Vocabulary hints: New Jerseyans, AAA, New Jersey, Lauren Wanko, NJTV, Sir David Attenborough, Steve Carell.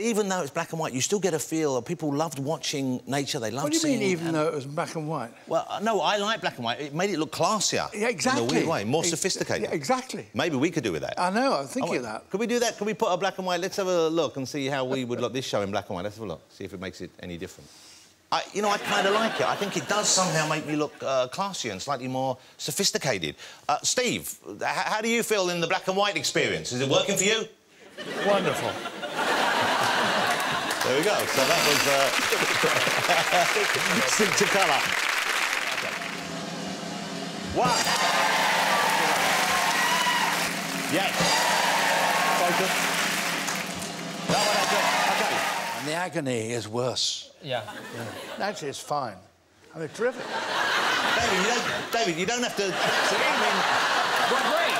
Even though it's black and white, you still get a feel that people loved watching nature. They loved seeing... What do you mean, even though it was black and white? Well, no, I like black and white. It made it look classier. Yeah, exactly. In a weird way, more sophisticated. Yeah, exactly. Maybe we could do with that. I know, I'm thinking of that. Could we do that? Could we put a black and white... Let's have a look and see how we would look this show in black and white. Let's have a look, see if it makes it any different. You know, I kind of like it. I think it does somehow make me look classier and slightly more sophisticated. Steve, how do you feel in the black and white experience? Is it working for you? Wonderful. There we go. So that was Sing to Colour. One. Yes. Focus. That one, OK. And the agony is worse. Yeah. Actually, it's fine. I mean, terrific. David, you don't have to... We're great.